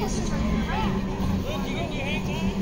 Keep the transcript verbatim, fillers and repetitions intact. Look, you got your hands on.